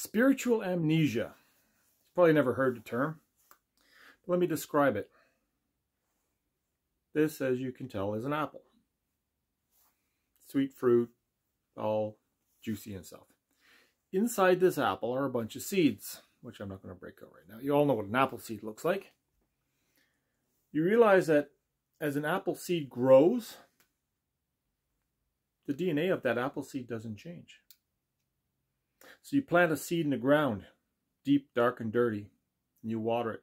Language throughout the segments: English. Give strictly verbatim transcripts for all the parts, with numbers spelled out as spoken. Spiritual amnesia. You've probably never heard the term. But let me describe it. This, as you can tell, is an apple. Sweet fruit, all juicy and stuff. Inside this apple are a bunch of seeds, which I'm not going to break out right now. You all know what an apple seed looks like. You realize that as an apple seed grows, the D N A of that apple seed doesn't change. So you plant a seed in the ground, deep, dark, and dirty, and you water it,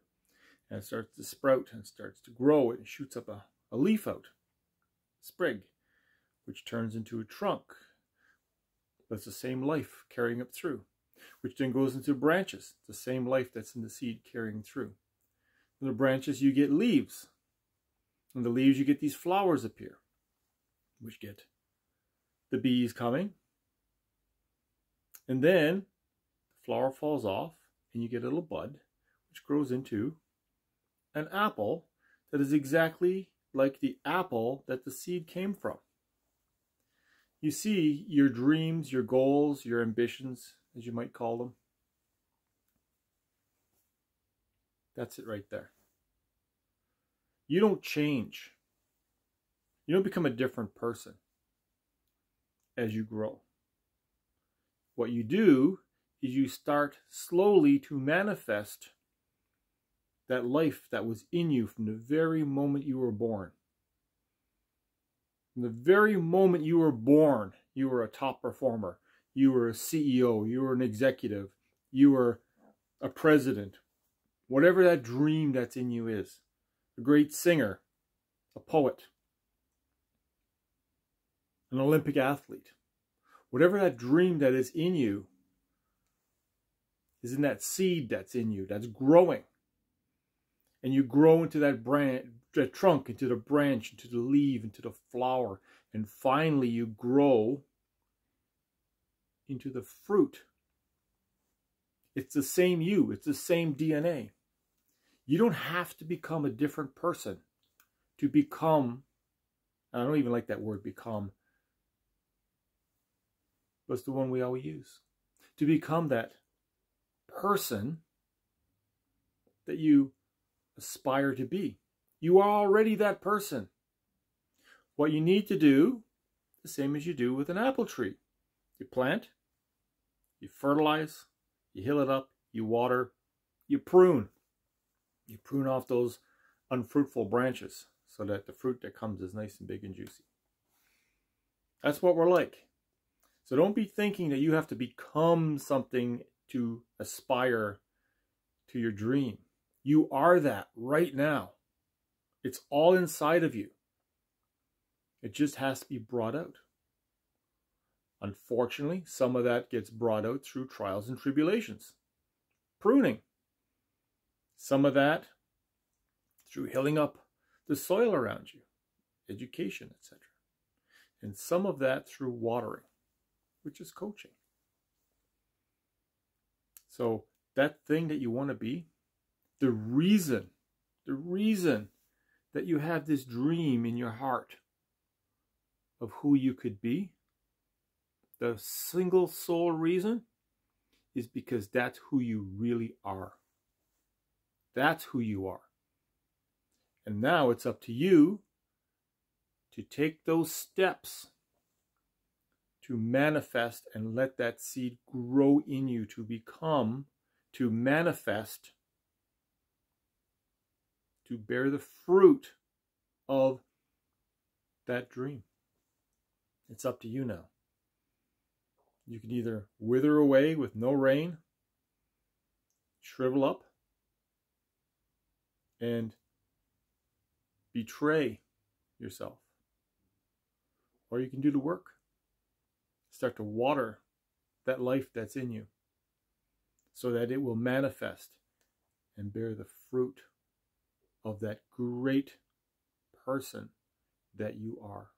and it starts to sprout, and it starts to grow, and it shoots up a, a leaf out, a sprig, which turns into a trunk. That's the same life carrying up through, which then goes into branches, the same life that's in the seed carrying through. From the branches, you get leaves. From the leaves, you get these flowers appear, which get the bees coming. And then the flower falls off and you get a little bud, which grows into an apple that is exactly like the apple that the seed came from. You see, your dreams, your goals, your ambitions, as you might call them. That's it right there. You don't change. You don't become a different person as you grow. What you do is you start slowly to manifest that life that was in you from the very moment you were born. From the very moment you were born, you were a top performer. You were a C E O. You were an executive. You were a president. Whatever that dream that's in you is. A great singer. A poet. An Olympic athlete. Whatever that dream that is in you is in that seed that's in you, that's growing. And you grow into that branch, the trunk, into the branch, into the leaf, into the flower. And finally you grow into the fruit. It's the same you. It's the same D N A. You don't have to become a different person to become, and I don't even like that word become, but it's the one we always use, to become that person that you aspire to be. You are already that person. What you need to do, the same as you do with an apple tree. You plant, you fertilize, you hill it up, you water, you prune. You prune off those unfruitful branches so that the fruit that comes is nice and big and juicy. That's what we're like. So don't be thinking that you have to become something to aspire to your dream. You are that right now. It's all inside of you. It just has to be brought out. Unfortunately, some of that gets brought out through trials and tribulations. Pruning. Some of that through healing up the soil around you. Education, et cetera. And some of that through watering, which is coaching. So that thing that you want to be, the reason, the reason that you have this dream in your heart of who you could be, the single sole reason is because that's who you really are. That's who you are. And now it's up to you to take those steps to manifest and let that seed grow in you to become, to manifest, to bear the fruit of that dream. It's up to you now. You can either wither away with no rain, shrivel up, and betray yourself. Or you can do the work. Start to water that life that's in you so that it will manifest and bear the fruit of that great person that you are.